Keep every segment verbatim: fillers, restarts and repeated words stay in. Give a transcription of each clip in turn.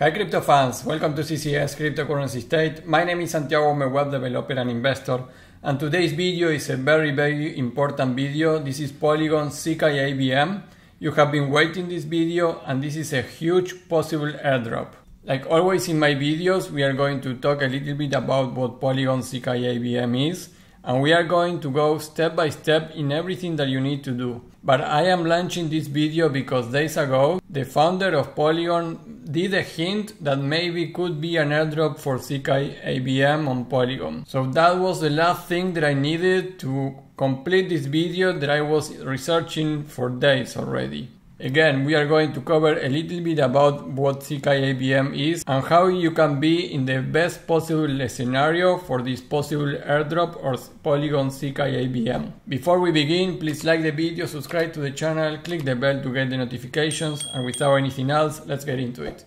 Hi crypto fans, welcome to C C S Cryptocurrency State. My name is Santiago, I'm a web developer and investor, and today's video is a very very important video. This is Polygon zkEVM. You have been waiting this video and this is a huge possible airdrop. Like always in my videos, we are going to talk a little bit about what Polygon zkEVM is, and we are going to go step by step in everything that you need to do. But I am launching this video because days ago, the founder of Polygon did a hint that maybe could be an airdrop for zkEVM on Polygon. So that was the last thing that I needed to complete this video that I was researching for days already. Again, we are going to cover a little bit about what zkEVM is and how you can be in the best possible scenario for this possible airdrop or Polygon zkEVM. Before we begin, please like the video, subscribe to the channel, click the bell to get the notifications, and without anything else, let's get into it.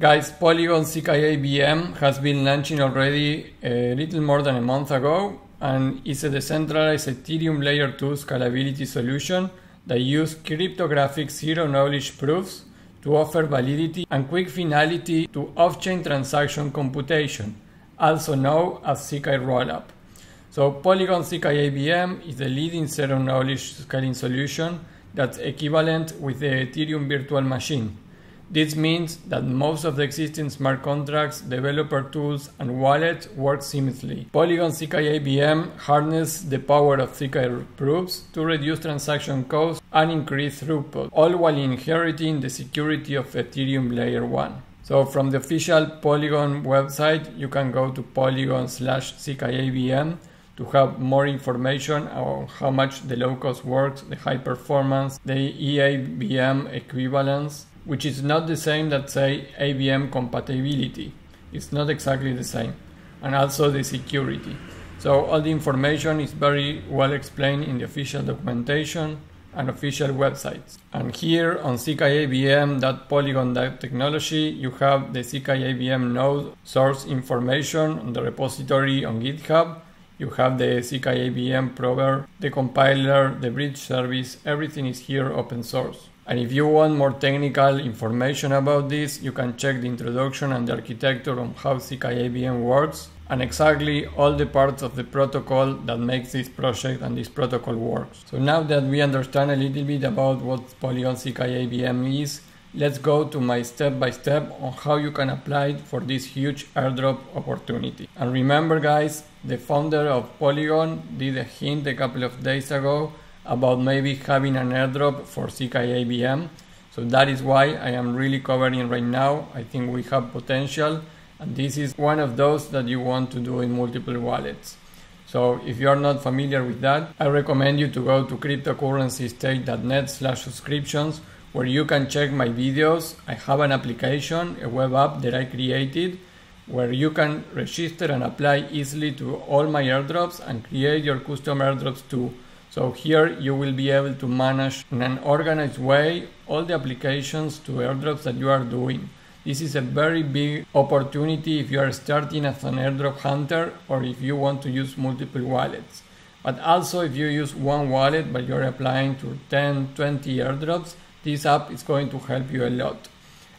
Guys, Polygon zkEVM has been launching already a little more than a month ago, and it's a decentralized Ethereum Layer two scalability solution that uses cryptographic zero-knowledge proofs to offer validity and quick finality to off-chain transaction computation, also known as zkRollup. So Polygon zkEVM is the leading zero-knowledge scaling solution that's equivalent with the Ethereum virtual machine. This means that most of the existing smart contracts, developer tools, and wallets work seamlessly. Polygon zkEVM harnesses the power of zk proofs to reduce transaction costs and increase throughput, all while inheriting the security of Ethereum Layer one. So from the official Polygon website, you can go to polygon slash zkEVM to have more information on how much the low cost works, the high performance, the E A V M equivalence, which is not the same that say A V M compatibility. It's not exactly the same. And also the security. So all the information is very well explained in the official documentation and official websites. And here on zkEVM dot polygon dot technology, you have the zkEVM node source information on the repository on GitHub. You have the zkEVM prover, the compiler, the bridge service, everything is here open source. And if you want more technical information about this, you can check the introduction and the architecture on how zkEVM works and exactly all the parts of the protocol that makes this project and this protocol works. So now that we understand a little bit about what Polygon zkEVM is, let's go to my step-by-step on how you can apply for this huge airdrop opportunity. And remember guys, the founder of Polygon did a hint a couple of days ago about maybe having an airdrop for zkEVM. So that is why I am really covering right now. I think we have potential, and this is one of those that you want to do in multiple wallets. So if you are not familiar with that, I recommend you to go to cryptocurrencystate dot net slash subscriptions, where you can check my videos. I have an application, a web app that I created, where you can register and apply easily to all my airdrops and create your custom airdrops too. So here you will be able to manage in an organized way all the applications to airdrops that you are doing. This is a very big opportunity if you are starting as an airdrop hunter or if you want to use multiple wallets. But also if you use one wallet but you are applying to ten, twenty airdrops, this app is going to help you a lot.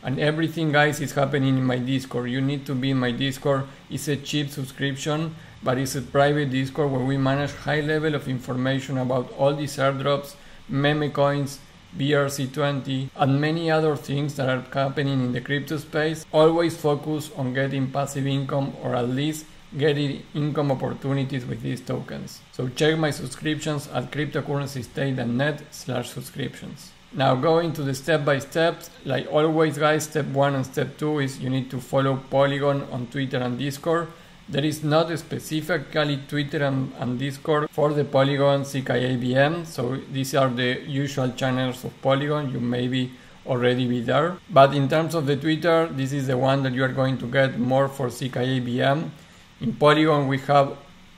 And everything guys is happening in my Discord. You need to be in my Discord. It's a cheap subscription, but it's a private Discord where we manage high level of information about all these airdrops, meme coins, B R C twenty, and many other things that are happening in the crypto space. Always focus on getting passive income or at least getting income opportunities with these tokens. So check my subscriptions at cryptocurrencystate dot net slash subscriptions. Now going to the step by steps, like always guys, step one and step two is you need to follow Polygon on Twitter and Discord. There is not specifically Twitter and, and Discord for the Polygon zkEVM, so these are the usual channels of Polygon, you maybe already be there. But in terms of the Twitter, this is the one that you are going to get more for zkEVM. In Polygon we have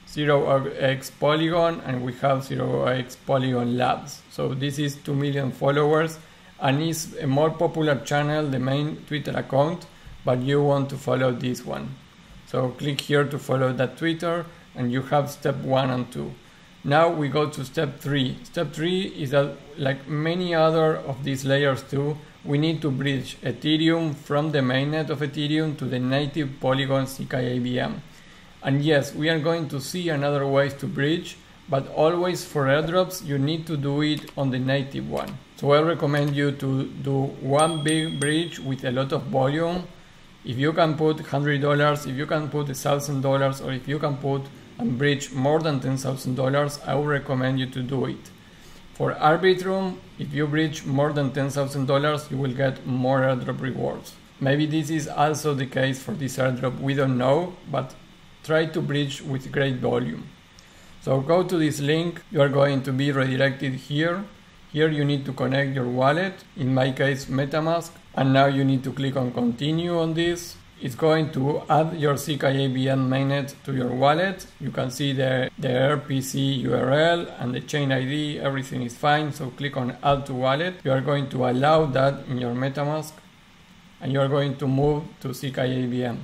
zero x Polygon and we have zero x Polygon Labs. So this is two million followers and is a more popular channel, the main Twitter account, but you want to follow this one. So click here to follow that Twitter, and you have step one and two. Now we go to step three. Step three is that, like many other of these layers too, we need to bridge Ethereum from the mainnet of Ethereum to the native Polygon zkEVM. And yes, we are going to see another ways to bridge, but always for airdrops, you need to do it on the native one. So I recommend you to do one big bridge with a lot of volume. If you can put one hundred dollars, if you can put one thousand dollars, or if you can put and bridge more than ten thousand dollars, I would recommend you to do it. For Arbitrum, if you bridge more than ten thousand dollars, you will get more airdrop rewards. Maybe this is also the case for this airdrop, we don't know, but try to bridge with great volume. So go to this link, you are going to be redirected here. Here you need to connect your wallet, in my case MetaMask, and now you need to click on continue on this. It's going to add your zkEVM mainnet to your wallet. You can see the, the R P C U R L and the chain I D, everything is fine, so click on add to wallet. You are going to allow that in your MetaMask, and you are going to move to zkEVM.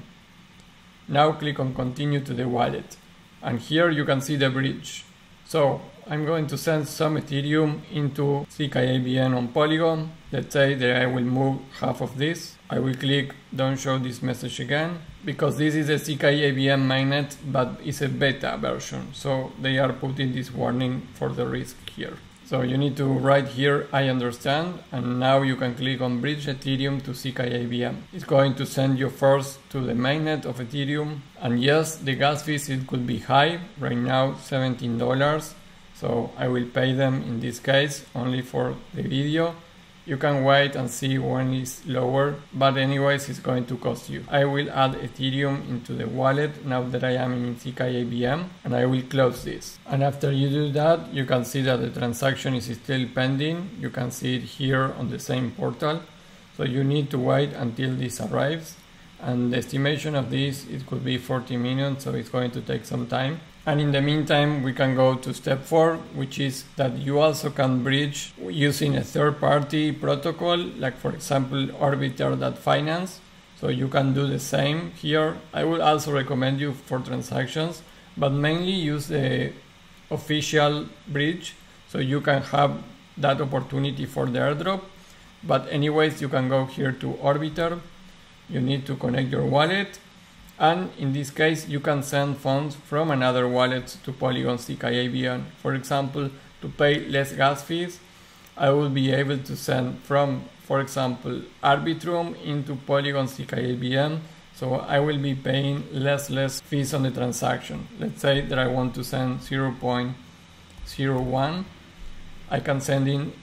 Now click on continue to the wallet, and here you can see the bridge. So I'm going to send some Ethereum into zkEVM on Polygon. Let's say that I will move half of this. I will click don't show this message again, because this is a zkEVM mainnet, but it's a beta version, so they are putting this warning for the risk here. So you need to write here I understand, and now you can click on bridge Ethereum to zkEVM. It's going to send you first to the mainnet of Ethereum, and yes, the gas fees, it could be high, right now seventeen dollars. So I will pay them in this case only for the video. You can wait and see when it's lower, but anyways, it's going to cost you. I will add Ethereum into the wallet now that I am in zkEVM, and I will close this. And after you do that, you can see that the transaction is still pending. You can see it here on the same portal. So you need to wait until this arrives. And the estimation of this, it could be forty minutes, so it's going to take some time. And in the meantime, we can go to step four, which is that you also can bridge using a third-party protocol, like for example, Orbiter dot finance. So you can do the same here. I would also recommend you for transactions, but mainly use the official bridge, so you can have that opportunity for the airdrop. But anyways, you can go here to Orbiter. You need to connect your wallet, and in this case you can send funds from another wallet to Polygon zkEVM. For example, to pay less gas fees, I will be able to send from, for example, Arbitrum into Polygon zkEVM, so I will be paying less less fees on the transaction. Let's say that I want to send zero point zero one, I can send in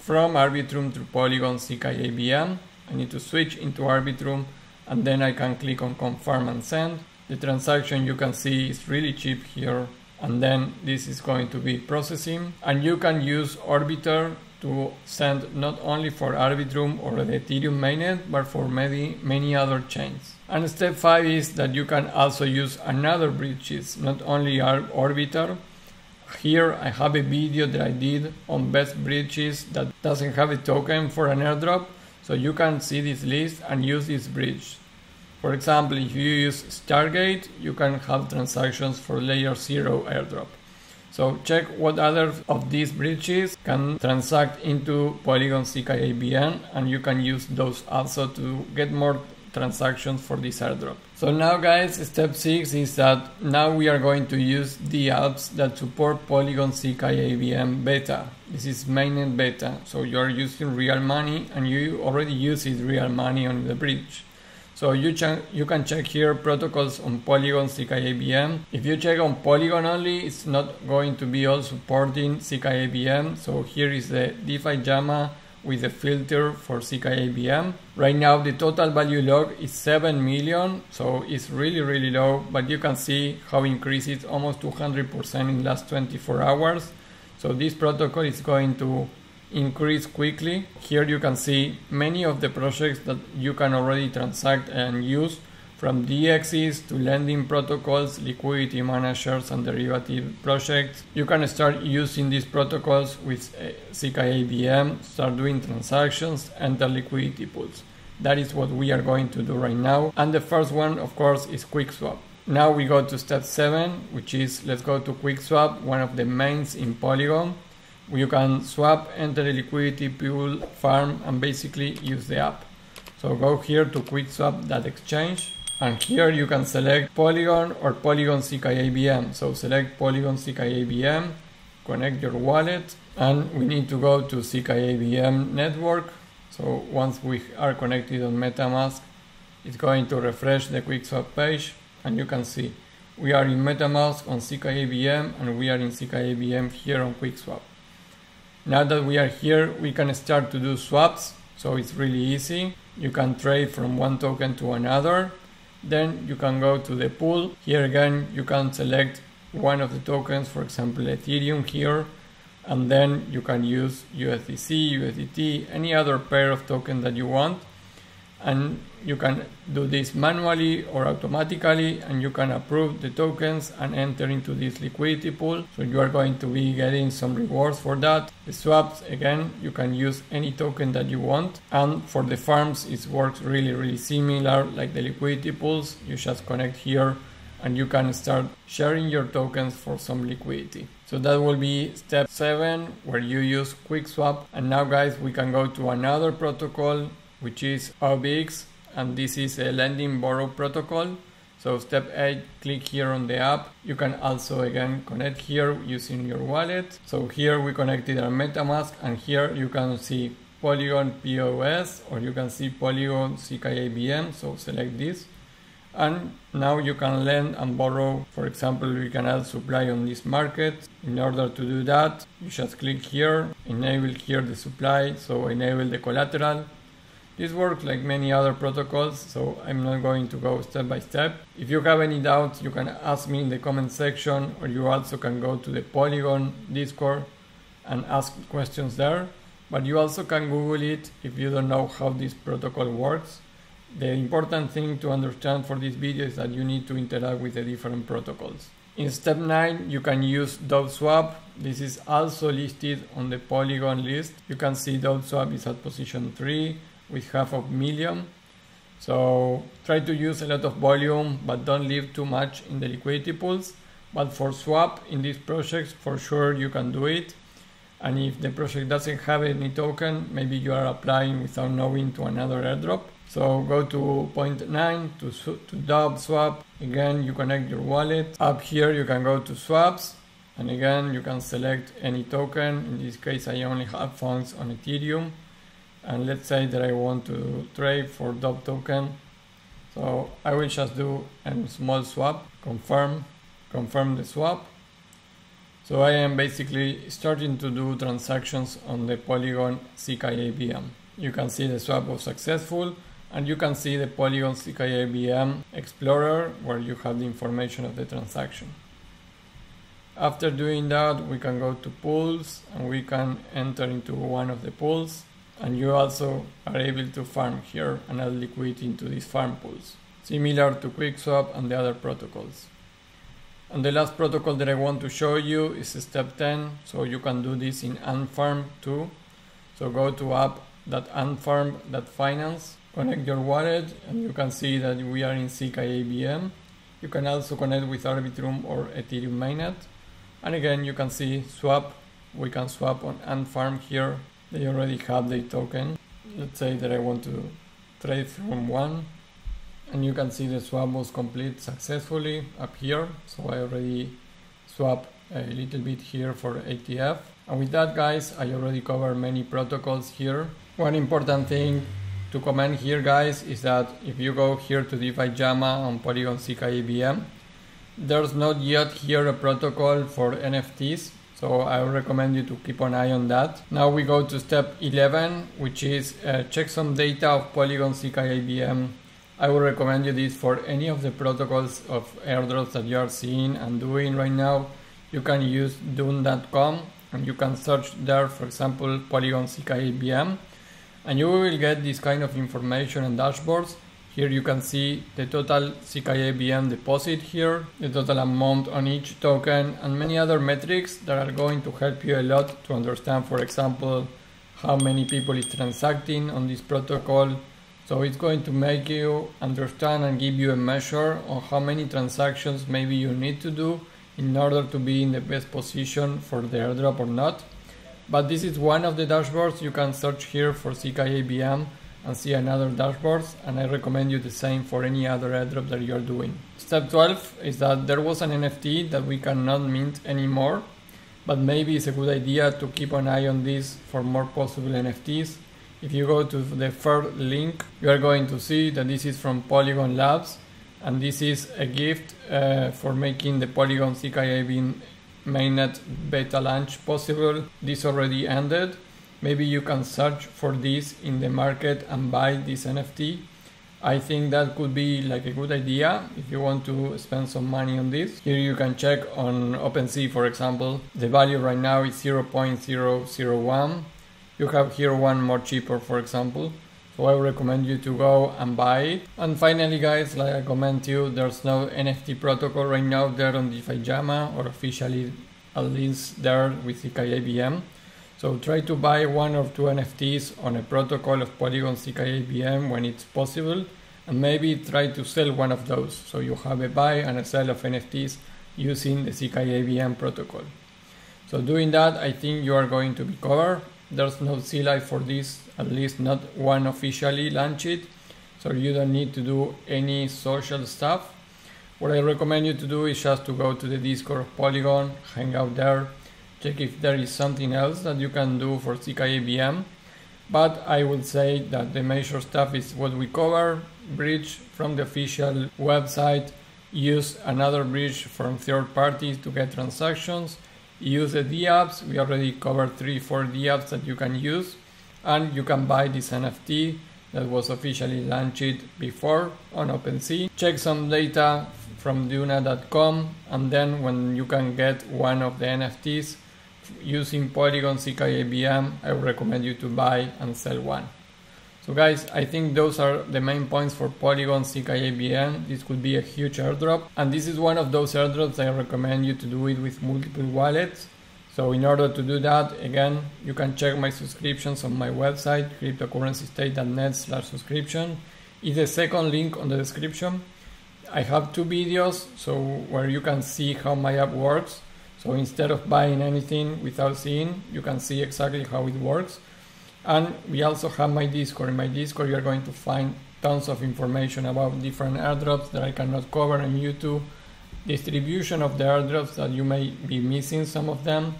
from Arbitrum to Polygon zkEVM. I need to switch into Arbitrum, and then I can click on confirm and send. The transaction, you can see, is really cheap here, and then this is going to be processing. And you can use Orbiter to send not only for Arbitrum or the Ethereum mainnet, but for many, many other chains. And step five is that you can also use another bridges, not only Orbiter. Here I have a video that I did on best bridges that doesn't have a token for an airdrop. So you can see this list and use this bridge. For example, if you use Stargate, you can have transactions for Layer Zero airdrop. So check what other of these bridges can transact into Polygon zkEVM, and you can use those also to get more transactions for this airdrop. So now guys, step six is that now we are going to use the apps that support Polygon zkEVM beta. This is mainnet beta, so you are using real money, and you already use it real money on the bridge. So you, you can check here protocols on Polygon zkEVM. If you check on Polygon only, it's not going to be all supporting zkEVM. So here is the DefiLlama with the filter for zkEVM. Right now the total value log is seven million, so it's really really low, but you can see how increased it's almost two hundred percent in last twenty-four hours. So this protocol is going to increase quickly. Here you can see many of the projects that you can already transact and use, from D X s to lending protocols, liquidity managers, and derivative projects. You can start using these protocols with zkEVM, start doing transactions, enter liquidity pools. That is what we are going to do right now. And the first one, of course, is QuickSwap. Now we go to step seven, which is let's go to QuickSwap, one of the mains in Polygon. You can swap, enter a liquidity pool, farm, and basically use the app. So go here to QuickSwap.exchange, and here you can select Polygon or Polygon zkEVM. So select Polygon zkEVM, connect your wallet, and we need to go to zkEVM network. So once we are connected on MetaMask, it's going to refresh the QuickSwap page, and you can see we are in MetaMask on zkEVM, and we are in zkEVM here on QuickSwap. Now that we are here, we can start to do swaps, so it's really easy. You can trade from one token to another. Then you can go to the pool. Here again, you can select one of the tokens, for example, Ethereum here, and then you can use U S D C, U S D T, any other pair of tokens that you want. And you can do this manually or automatically, and you can approve the tokens and enter into this liquidity pool. So you are going to be getting some rewards for that. The swaps, again, you can use any token that you want. And for the farms, it works really, really similar like the liquidity pools. You just connect here and you can start sharing your tokens for some liquidity. So that will be step seven, where you use QuickSwap. And now, guys, we can go to another protocol, which is O B X, and this is a lending borrow protocol. So step eight, click here on the app. You can also again connect here using your wallet. So here we connected our MetaMask, and here you can see Polygon P O S, or you can see Polygon zkEVM, so select this. And now you can lend and borrow. For example, we can add supply on this market. In order to do that, you just click here, enable here the supply, so enable the collateral. This works like many other protocols, so I'm not going to go step by step. If you have any doubts, you can ask me in the comment section, or you also can go to the Polygon Discord and ask questions there. But you also can Google it if you don't know how this protocol works. The important thing to understand for this video is that you need to interact with the different protocols. In step nine, you can use DoveSwap. This is also listed on the Polygon list. You can see DoveSwap is at position three. With half of million. So try to use a lot of volume, but don't leave too much in the liquidity pools. But for swap in these projects, for sure you can do it. And if the project doesn't have any token, maybe you are applying without knowing to another airdrop. So go to point nine to, to DoveSwap. Again, you connect your wallet. Up here, you can go to swaps. And again, you can select any token. In this case, I only have funds on Ethereum. And let's say that I want to trade for Dove token. So I will just do a small swap, confirm, confirm the swap. So I am basically starting to do transactions on the Polygon zkEVM. You can see the swap was successful, and you can see the Polygon zkEVM Explorer, where you have the information of the transaction. After doing that, we can go to pools, and we can enter into one of the pools. And you also are able to farm here and add liquidity into these farm pools, similar to QuickSwap and the other protocols. And the last protocol that I want to show you is step ten, so you can do this in Unfarm too. So go to app dot unfarm dot finance, connect your wallet, and you can see that we are in zkEVM. You can also connect with Arbitrum or Ethereum mainnet. And again, you can see swap. We can swap on Unfarm here. They already have the token. Let's say that I want to trade from one, and you can see the swap was complete successfully up here. So I already swap a little bit here for A T F. And with that, guys, I already covered many protocols here. One important thing to comment here, guys, is that if you go here to DefiLlama on Polygon zkEVM, there's not yet here a protocol for N F Ts. So I recommend you to keep an eye on that. Now we go to step eleven, which is uh, check some data of Polygon zkEVM. I would recommend you this for any of the protocols of airdrops that you are seeing and doing right now. You can use dune dot com, and you can search there, for example, Polygon zkEVM, and you will get this kind of information and dashboards. Here you can see the total zkEVM deposit here, the total amount on each token, and many other metrics that are going to help you a lot to understand, for example, how many people is transacting on this protocol. So it's going to make you understand and give you a measure on how many transactions maybe you need to do in order to be in the best position for the airdrop or not. But this is one of the dashboards. You can search here for zkEVM and see another dashboards, and I recommend you the same for any other airdrop that you are doing. Step twelve is that there was an N F T that we cannot mint anymore, but maybe it's a good idea to keep an eye on this for more possible N F Ts. If you go to the third link, you are going to see that this is from Polygon Labs, and this is a gift uh, for making the Polygon zkEVM mainnet beta launch possible. This already ended. Maybe you can search for this in the market and buy this N F T. I think that could be like a good idea if you want to spend some money on this. Here you can check on OpenSea, for example. The value right now is zero point zero zero one. You have here one more cheaper, for example, so I recommend you to go and buy it. And finally, guys, like I comment you, there's no N F T protocol right now there on DefiLlama, or officially at least there with zkEVM. So try to buy one or two N F Ts on a protocol of Polygon zkEVM when it's possible, and maybe try to sell one of those, so you have a buy and a sell of N F Ts using the zkEVM protocol. So doing that, I think you are going to be covered. There's no C L I for this, at least not one officially launched, so you don't need to do any social stuff. What I recommend you to do is just to go to the Discord of Polygon, hang out there, check if there is something else that you can do for zkEVM. But I would say that the major stuff is what we cover: bridge from the official website, use another bridge from third parties to get transactions, use the dApps. We already covered three, four dApps that you can use, and you can buy this N F T that was officially launched before on OpenSea. Check some data from Duna dot com, and then when you can get one of the N F Ts using Polygon zkEVM, I would recommend you to buy and sell one. So guys, I think those are the main points for Polygon zkEVM. This could be a huge airdrop, and this is one of those airdrops I recommend you to do it with multiple wallets. So in order to do that, again, you can check my subscriptions on my website, cryptocurrencystate dot net slash subscription. It's the second link on the description. I have two videos so where you can see how my app works. So instead of buying anything without seeing, you can see exactly how it works. And we also have my Discord. In my Discord you are going to find tons of information about different airdrops that I cannot cover on YouTube, distribution of the airdrops that you may be missing some of them,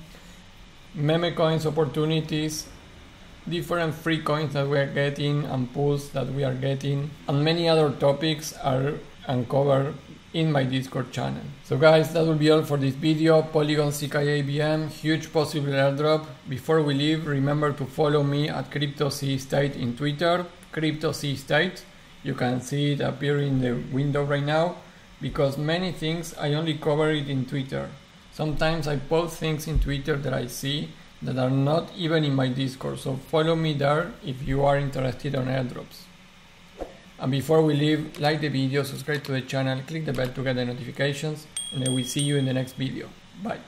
meme coins opportunities, different free coins that we are getting and pools that we are getting, and many other topics are uncovered in my Discord channel. So guys, that will be all for this video. Polygon zkEVM, huge possible airdrop. Before we leave, remember to follow me at CryptoC State in Twitter, CryptoC State. You can see it appear in the window right now, because many things I only cover it in Twitter. Sometimes I post things in Twitter that I see that are not even in my Discord, so follow me there if you are interested on airdrops. And before we leave, like the video, subscribe to the channel, click the bell to get the notifications, and I will see you in the next video. Bye.